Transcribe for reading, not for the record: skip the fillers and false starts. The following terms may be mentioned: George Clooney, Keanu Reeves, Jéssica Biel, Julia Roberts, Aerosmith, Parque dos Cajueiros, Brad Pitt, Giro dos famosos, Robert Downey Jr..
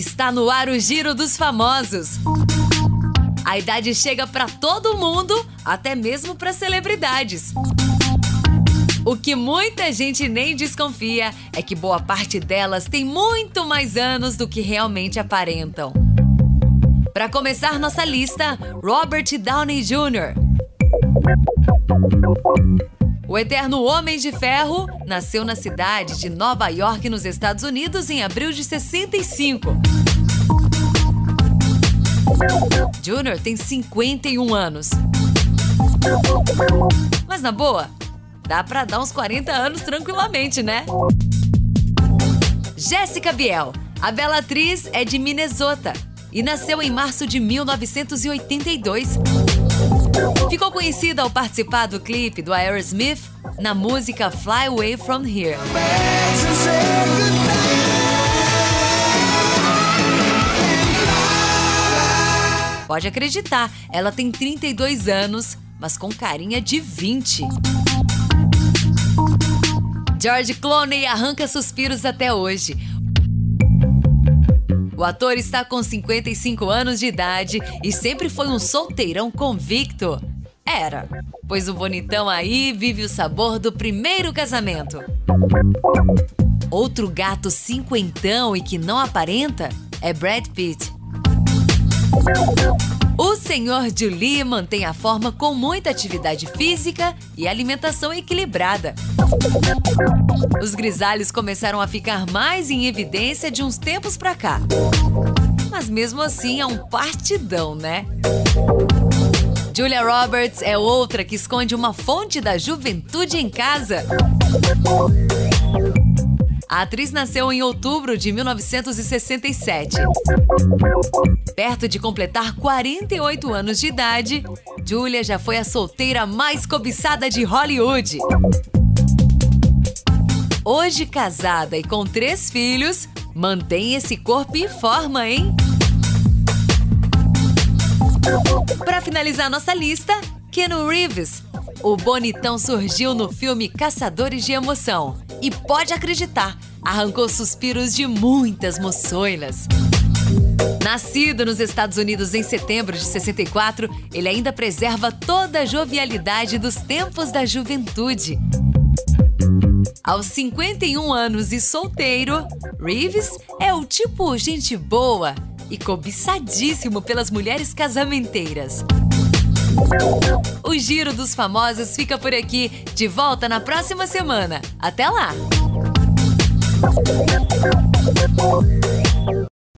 Está no ar o Giro dos Famosos. A idade chega para todo mundo, até mesmo para celebridades. O que muita gente nem desconfia é que boa parte delas tem muito mais anos do que realmente aparentam. Para começar nossa lista, Robert Downey Jr. O eterno Homem de Ferro nasceu na cidade de Nova York, nos Estados Unidos, em abril de 65. Jr. tem 51 anos. Mas na boa, dá pra dar uns 40 anos tranquilamente, né? Jéssica Biel, a bela atriz, é de Minnesota e nasceu em março de 1982. Ficou conhecida ao participar do clipe do Aerosmith na música Fly Away From Here. Pode acreditar, ela tem 32 anos, mas com carinha de 20. George Clooney arranca suspiros até hoje. O ator está com 55 anos de idade e sempre foi um solteirão convicto. Era, pois o bonitão aí vive o sabor do primeiro casamento. Outro gato cinquentão e que não aparenta é Brad Pitt. O senhor Julia mantém a forma com muita atividade física e alimentação equilibrada. Os grisalhos começaram a ficar mais em evidência de uns tempos pra cá. Mas mesmo assim é um partidão, né? Julia Roberts é outra que esconde uma fonte da juventude em casa. A atriz nasceu em outubro de 1967. Perto de completar 48 anos de idade, Julia já foi a solteira mais cobiçada de Hollywood. Hoje casada e com 3 filhos, mantém esse corpo em forma, hein? Para finalizar nossa lista, Keanu Reeves. O bonitão surgiu no filme Caçadores de Emoção. E pode acreditar, arrancou suspiros de muitas moçoilas. Nascido nos Estados Unidos em setembro de 64, ele ainda preserva toda a jovialidade dos tempos da juventude. Aos 51 anos e solteiro, Reeves é o tipo gente boa e cobiçadíssimo pelas mulheres casamenteiras. O Giro dos Famosos fica por aqui, de volta na próxima semana. Até lá!